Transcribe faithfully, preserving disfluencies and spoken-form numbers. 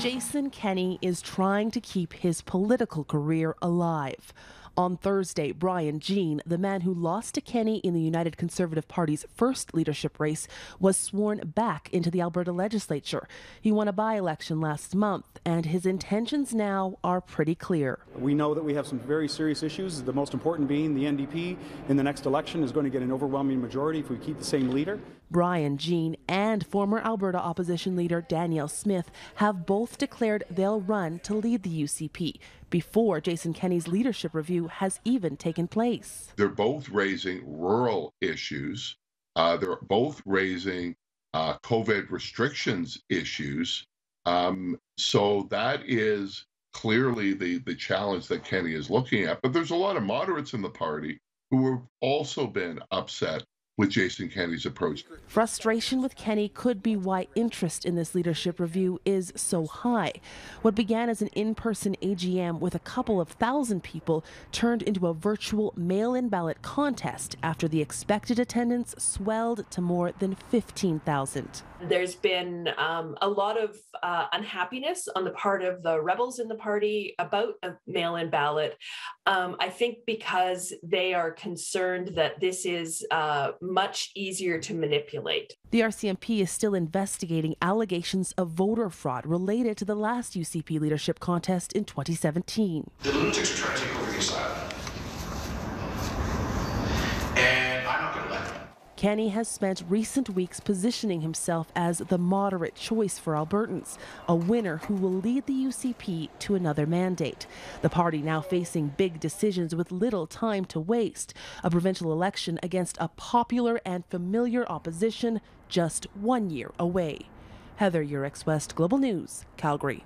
Jason Kenney is trying to keep his political career alive. On Thursday, Brian Jean, the man who lost to Kenney in the United Conservative Party's first leadership race, was sworn back into the Alberta legislature. He won a by-election last month, and his intentions now are pretty clear. We know that we have some very serious issues, the most important being the N D P in the next election is going to get an overwhelming majority if we keep the same leader. Brian Jean and former Alberta opposition leader Danielle Smith have both declared they'll run to lead the U C P before Jason Kenney's leadership review has even taken place. They're both raising rural issues. Uh, they're both raising uh, COVID restrictions issues. Um, so that is clearly the, the challenge that Kenney is looking at. But there's a lot of moderates in the party who have also been upset with Jason Kenney's approach. Frustration with Kenney could be why interest in this leadership review is so high. What began as an in-person A G M with a couple of thousand people turned into a virtual mail-in ballot contest after the expected attendance swelled to more than fifteen thousand. There's been um, a lot of uh, unhappiness on the part of the rebels in the party about a mail-in ballot. Um, I think because they are concerned that this is uh, much easier to manipulate. The R C M P is still investigating allegations of voter fraud related to the last U C P leadership contest in twenty seventeen. The lunatics are trying to take over the island, and I'm not going to let them. Kenney has spent recent weeks positioning himself as the moderate choice for Albertans, a winner who will lead the U C P to another mandate. The party now facing big decisions with little time to waste, a provincial election against a popular and familiar opposition just one year away. Heather Yourex-West, Global News, Calgary.